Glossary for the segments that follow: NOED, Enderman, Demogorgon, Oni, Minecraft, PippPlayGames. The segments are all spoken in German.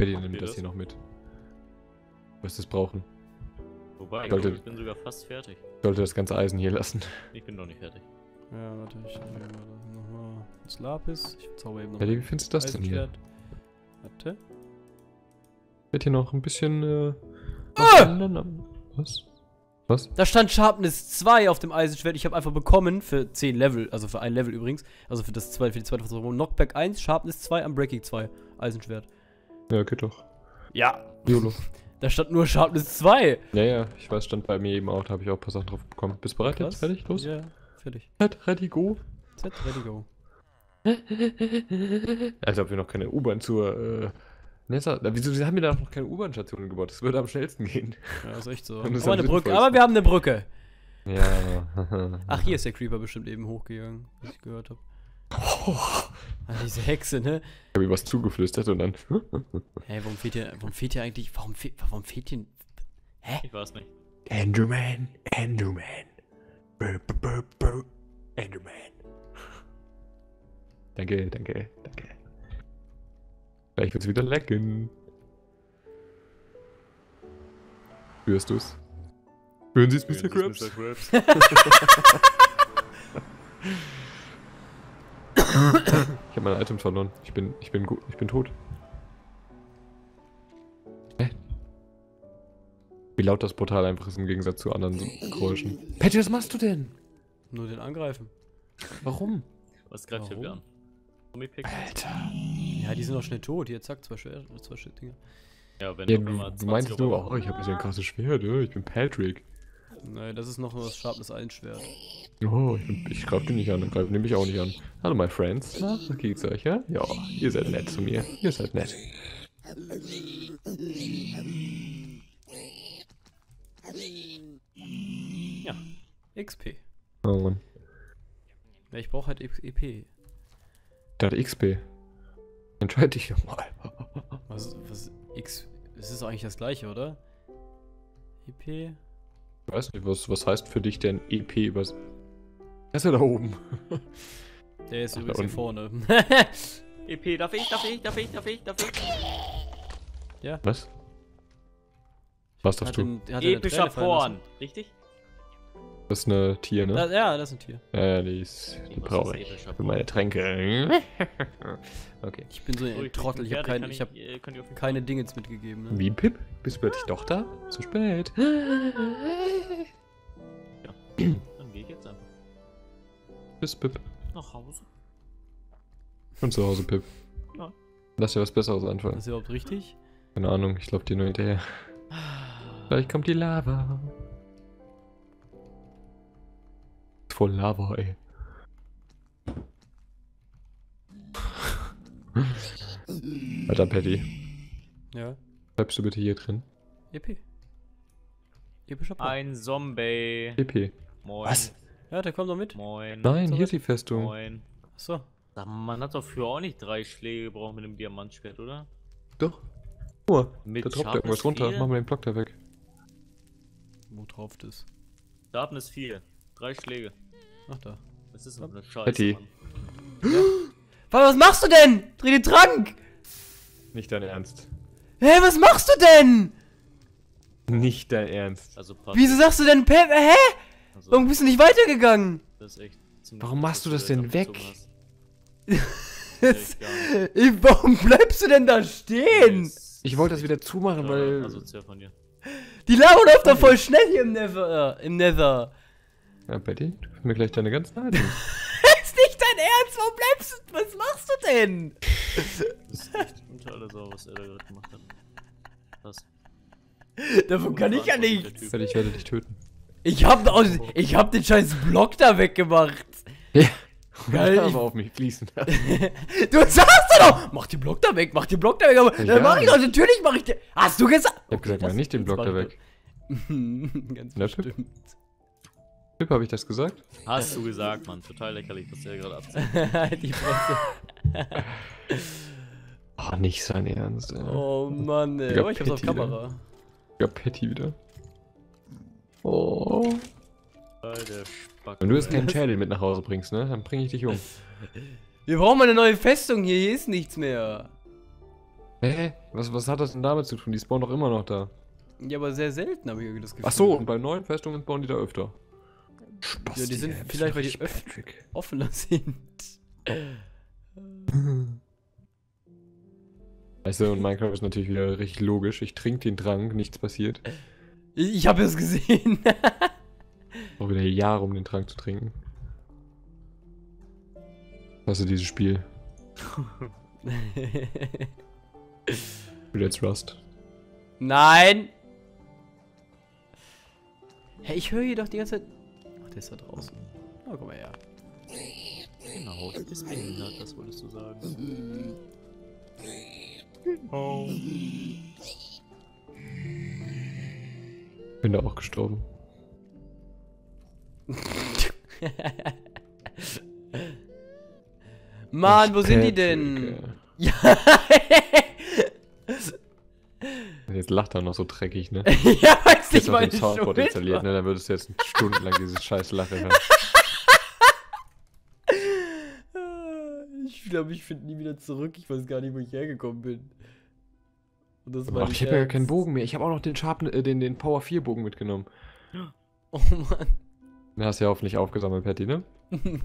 Paddy nimmt das hier noch mit. Du wirst es brauchen. Wobei, ich bin sogar fast fertig. Ich sollte das ganze Eisen hier lassen. Ich bin noch nicht fertig. Ja, warte, ich nehme nochmal das Lapis. Ich zauber eben noch. Paddy, wie findest du das denn hier? Warte. Wird hier noch ein bisschen. Was? Was? Da stand Sharpness 2 auf dem Eisenschwert. Ich habe einfach bekommen für 10 Level, also für ein Level übrigens. Also für das zweite, für die zweite Versorgung. Knockback 1, Sharpness 2, Unbreaking 2. Eisenschwert. Ja, geht doch. Ja. YOLO. Da stand nur Sharpness 2. Ja, ja, ich weiß, stand bei mir eben auch. Da habe ich auch ein paar Sachen drauf bekommen. Bist du bereit jetzt? Fertig? Los? Ja, fertig. Set, ready, go. Set, ready, go. Also, ob wir noch keine U-Bahn zur. Nessa, wieso haben wir da noch keine U-Bahn-Stationen gebaut? Das würde am schnellsten gehen. Ja, ist echt so. Aber, eine Brücke, aber wir haben eine Brücke. Ja. Ach, hier ist der Creeper bestimmt eben hochgegangen, was ich gehört habe. Oh. Also diese Hexe, ne? Ich habe ihm was zugeflüstert und dann... Hey, warum fehlt hier... Hä? Ich weiß nicht. Enderman. Enderman. Danke. Vielleicht wird's wieder lecken. Hörst du's? Hören Sie's, Mr. Krabs? Ich hab mein Item verloren. Ich bin tot. Hä? Wie laut das Portal einfach ist im Gegensatz zu anderen Geräuschen. Patty, was machst du denn? Nur den angreifen. Warum? Was greift hier wieder an? Alter. Ja, die sind doch schnell tot. Hier, zack, zwei Dinger. Ja, wenn du meinst nur, oh, ich habe hier ein krasses Schwert, ich bin Patrick. Nein, das ist noch nur das Sharpness 1 Schwert. Oh, ich greif den nicht an, dann greif nämlich auch nicht an. Hallo, my friends. Na, was geht's euch, ja? Ja, ihr seid nett zu mir. Ihr seid nett. Ja, XP. Oh, Mann. Ja, ich brauche halt EP. Da hat XP. Entscheide dich doch mal. Was X? Es ist eigentlich das gleiche, oder? EP? Ich weiß nicht, was heißt für dich denn EP übers. Der ist ja da oben. Der ist übrigens hier vorne. EP, darf ich? Ja. Was? Was darfst du? Epischer Porn, richtig? Das ist eine Tier, ne? Ja, das ist ein Tier. Die brauche ich für meine Tränke. Okay. Ich bin so ein Trottel, ich habe keine Dingens mitgegeben. Ne? Wie, Pip? Bist du plötzlich doch da? Zu spät. Ja, dann geh ich jetzt einfach. Bis Pip. Nach Hause. Und zu Hause, Pip. Ja. Lass dir was Besseres anfangen. Ist das überhaupt richtig? Keine Ahnung, ich glaube dir nur hinterher. Vielleicht kommt die Lava. Voll Lava, ey. Alter, Patty. Ja? Bleibst du bitte hier drin? EP. Ein Zombie. EP. Moin. Was? Ja, der kommt doch mit. Moin. Nein, hier ist die Festung. Moin. Achso. Man hat doch früher auch nicht 3 Schläge gebraucht mit dem Diamantschwert, oder? Doch. Oh, da droppt irgendwas runter. Machen wir den Block da weg. Wo tropft es? Sharpness 4. 3 Schläge. Ach da. Das ist eine Scheiße, Mann. Ja. Was machst du denn? Dreh den Trank! Nicht dein Ernst. Hä, hey, was machst du denn? Nicht dein Ernst. Also, wieso sagst du denn Pep? Hä? Also, warum bist du nicht weitergegangen? Das ist echt ziemlich. Warum machst du das denn weg? Warum bleibst du denn da stehen? Ich wollte das wieder zumachen, weil... Asozial von dir. Die Lava läuft doch voll schnell hier im Nether. Ja, Patty, du hast mir gleich deine ganzen Haare. Ist nicht dein Ernst, warum bleibst du? Was machst du denn? Das ist echt unter aller Sau, was er da gerade gemacht hat. Was? Davon kann ich ja nichts. Patty, ich werde dich töten. Ich hab den scheiß Block da weggemacht. Ja. Geil. Aber auf mich fließen. Du sagst doch! Mach den Block da weg, aber ja. Dann mach ich doch, natürlich mach ich den. Hast du gesagt? Ich hab gesagt, mach nicht den Block da weg. Ganz bestimmt. Habe ich das gesagt? Hast du gesagt, Mann. Total leckerlich, was der gerade abzieht. Die Fresse. Oh, nicht sein Ernst, ey. Oh, Mann, ey. Oh, ich hab's auf Kamera. Ja, Patty wieder. Oh. Alter Spack. Wenn du jetzt keinen Challenge mit nach Hause bringst, ne? Dann bring ich dich um. Wir brauchen mal eine neue Festung hier. Hier ist nichts mehr. Hä? Was hat das denn damit zu tun? Die spawnen doch immer noch da. Ja, aber sehr selten habe ich das Gefühl. Ach so, und bei neuen Festungen spawnen die da öfter. Spaß, ja, die sind vielleicht, weil die offener sind. Weißt du, und Minecraft ist natürlich wieder richtig logisch. Ich trinke den Trank, nichts passiert. Ich habe es gesehen. Auch wieder Jahre, um den Trank zu trinken. Hast du dieses Spiel? Jetzt Rust. Nein! Hey, ich höre hier doch die ganze Zeit. Ach, der ist da draußen. Oh, komm mal her. Genau, du bist behindert, das wolltest du sagen. Oh. Ich bin da auch gestorben. Mann, wo sind die denn? Ja. Jetzt lacht er noch so dreckig, ne? Ja, weiß nicht, weil ich Soundboard installiert, ne? Dann würdest du jetzt stundenlang dieses scheiß Lachen hören. Ich glaube, ich finde nie wieder zurück. Ich weiß gar nicht, wo ich hergekommen bin. Und das war ich habe ja gar keinen Bogen mehr. Ich habe auch noch den Sharpen, den Power 4 Bogen mitgenommen. Oh Mann. Den hast du ja hoffentlich aufgesammelt, Patty, ne?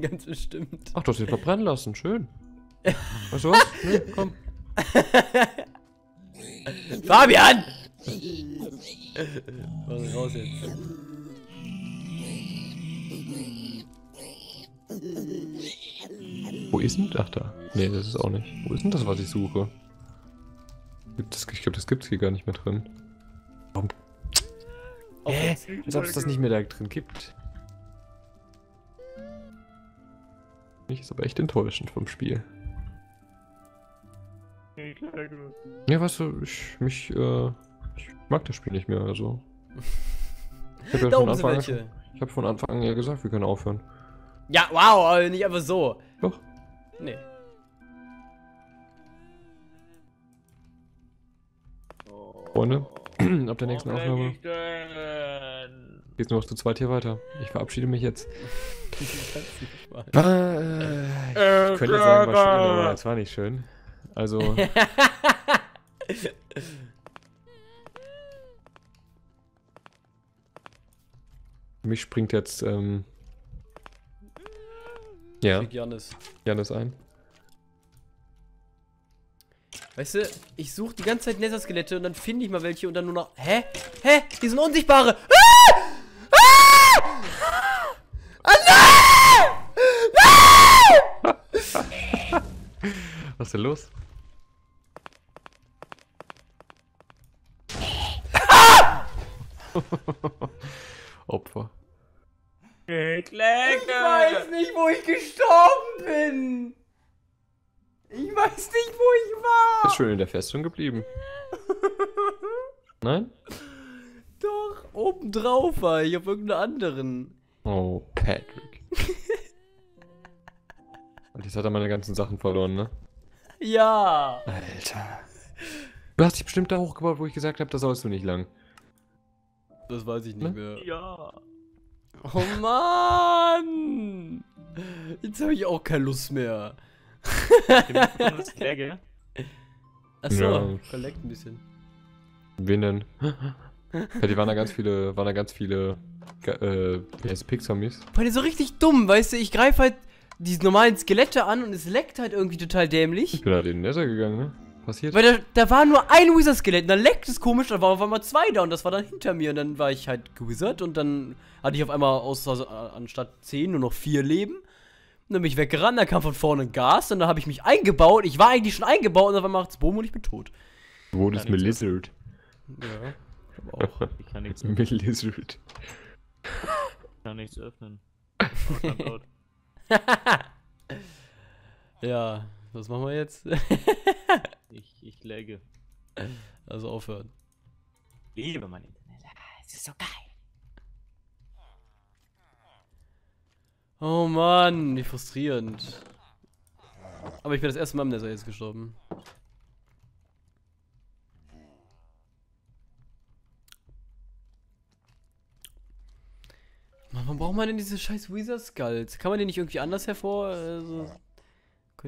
Ganz bestimmt. Ach, du hast ihn verbrennen lassen, schön. Weißt du was? Nee, komm. Fabian! Was raus jetzt? Wo ist denn? Ach da. Nee, das ist auch nicht. Wo ist denn das, was ich suche? Ich glaube, das gibt's hier gar nicht mehr drin. Warum? Hä? Als ob es das nicht mehr da drin gibt. Ist aber echt enttäuschend vom Spiel. Ja, weißt du, ich mag das Spiel nicht mehr, also. Ich habe ja von Anfang an ja gesagt, wir können aufhören. Ja, wow, aber nicht einfach so. Doch. Nee. Freunde, ab der nächsten Aufnahme geht's nur noch zu zweit hier weiter. Ich verabschiede mich jetzt. Ich könnte jetzt sagen, war schön, aber es war nicht schön. Also. Mich springt jetzt, ja. Janis ein. Weißt du, ich suche die ganze Zeit Nether-Skelette und dann finde ich mal welche und dann nur noch. Hä? Hä? Die sind unsichtbare! Was ist denn los? Ah! Opfer. Ich weiß nicht, wo ich gestorben bin. Ich weiß nicht, wo ich war. Ist schön in der Festung geblieben. Nein? Doch, obendrauf war ich auf irgendeiner anderen. Oh, Patrick. Und jetzt hat er meine ganzen Sachen verloren, ne? Ja! Alter. Du hast dich bestimmt da hochgebaut, wo ich gesagt habe, da sollst du nicht lang. Das weiß ich nicht mehr. Ja. Oh Mann! Jetzt habe ich auch keine Lust mehr. Achso, ja. Collect ein bisschen. Wen denn? Ja, die waren da ganz viele PSP-Zombies. Weil die so richtig dumm, weißt du, ich greife halt die normalen Skelette an und es leckt halt irgendwie total dämlich. Ich bin halt in den Nether gegangen, ne? Passiert. Weil da war nur ein Wizard-Skelett und dann leckt es komisch, dann waren auf einmal zwei da und das war dann hinter mir und dann war ich halt gewizard und dann hatte ich auf einmal anstatt 10 nur noch 4 Leben. Und dann bin ich weggerannt, dann kam von vorne Gas und dann habe ich mich eingebaut. Ich war eigentlich schon eingebaut und dann macht's Boom und ich bin tot. Wo ist Melizard? Ja, ich hab auch. Ich kann nichts öffnen. Melizard. Ich kann nichts öffnen. Ja, was machen wir jetzt? ich lagge. Also aufhören. Ich liebe mein Internet. Es ist so geil. Oh Mann, wie frustrierend. Aber ich bin das erste Mal im Nether jetzt gestorben. Man, warum braucht man denn diese scheiß Wizard Skulls? Kann man die nicht irgendwie anders können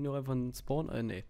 die auch einfach einen Spawn? Nee.